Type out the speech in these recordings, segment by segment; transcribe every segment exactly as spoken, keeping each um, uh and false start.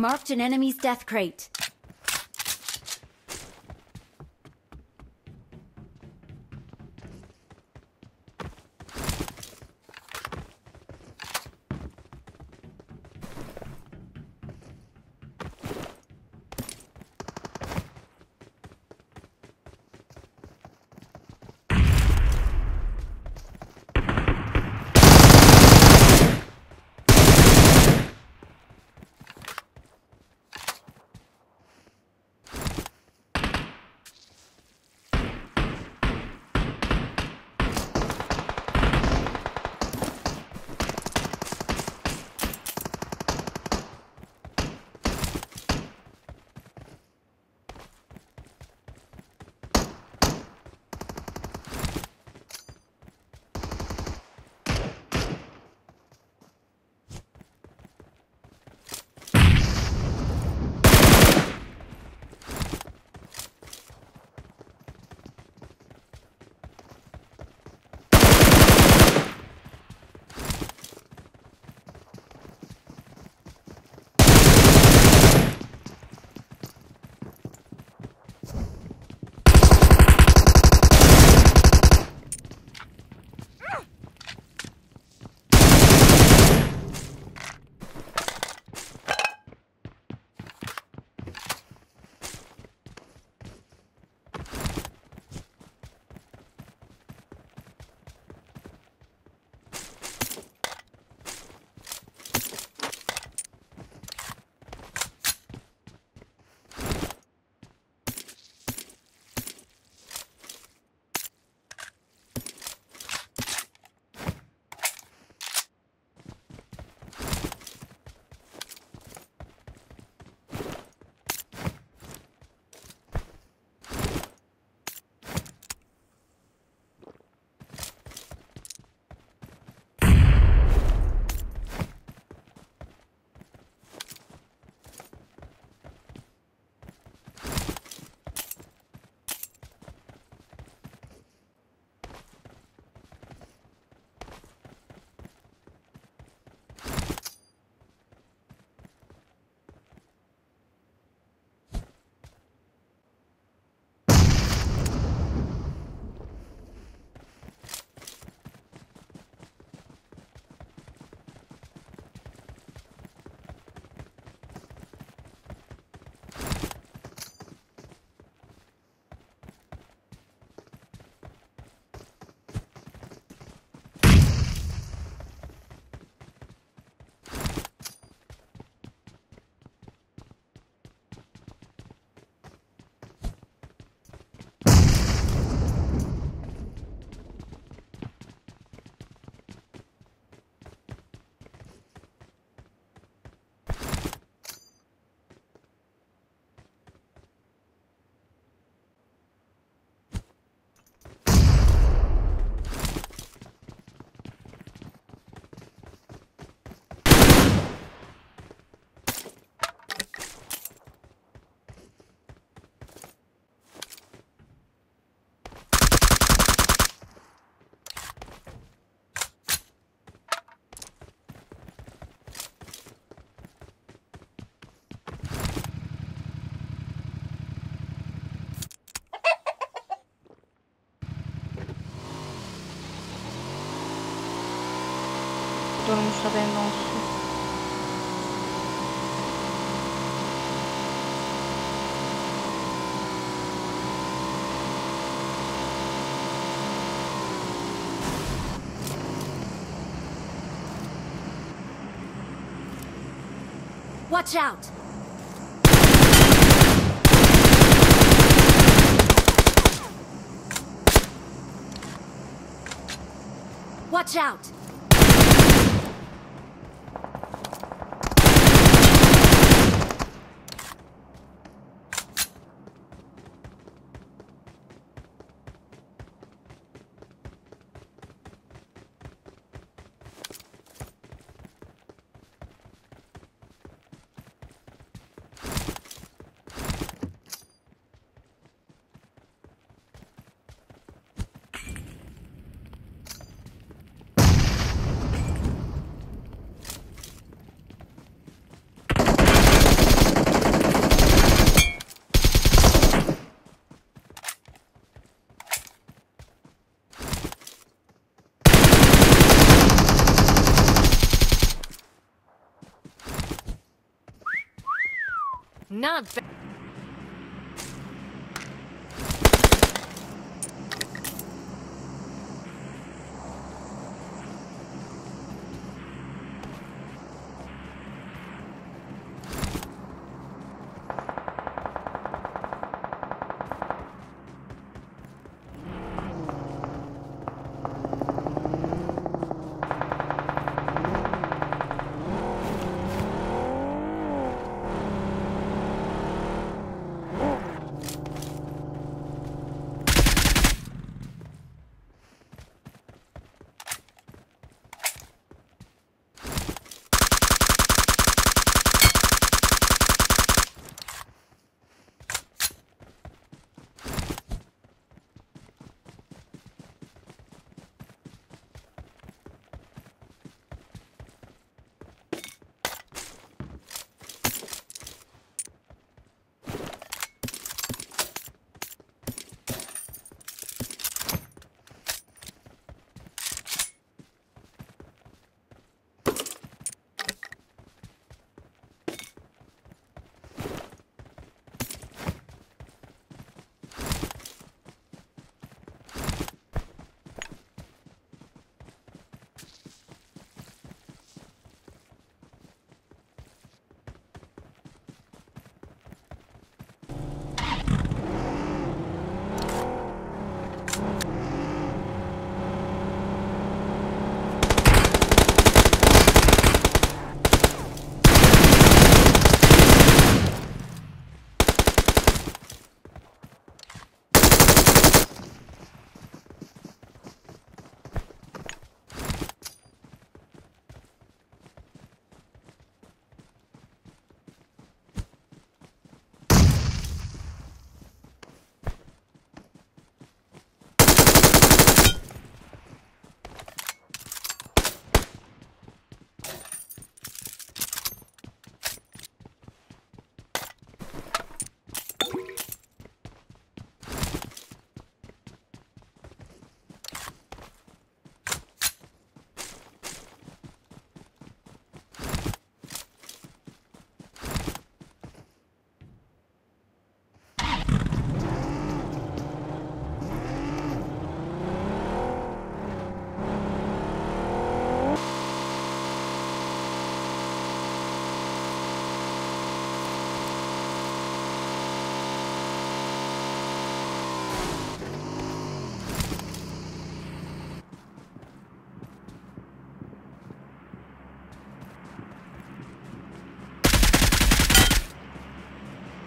Marked an enemy's death crate. Todo mundo está bem longe. Watch out! Watch out! Not bad.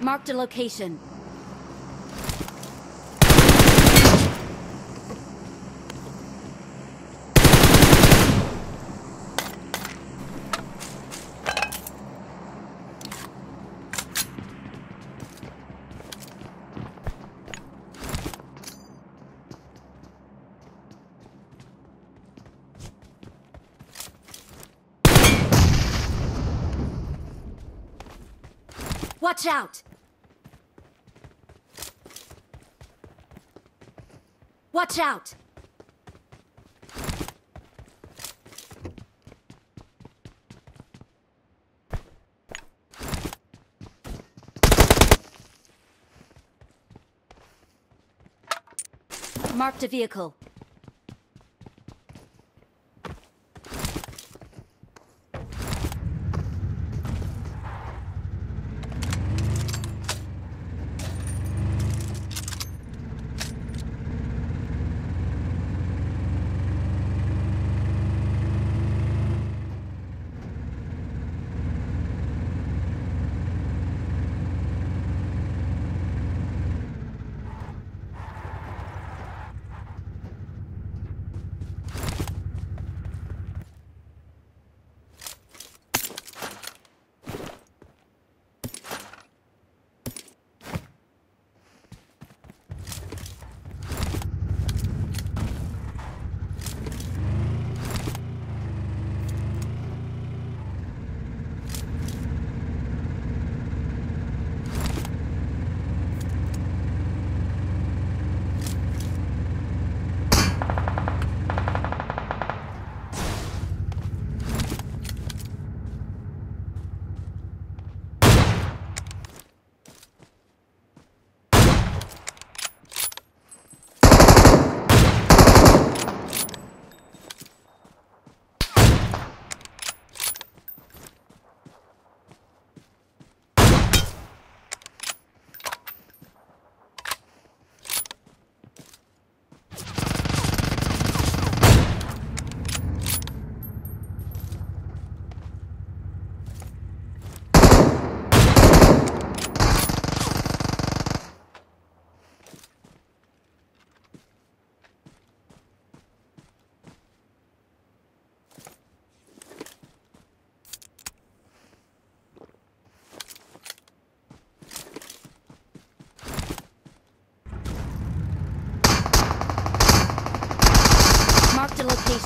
Marked a location. Watch out! Watch out! Marked a vehicle.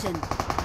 position.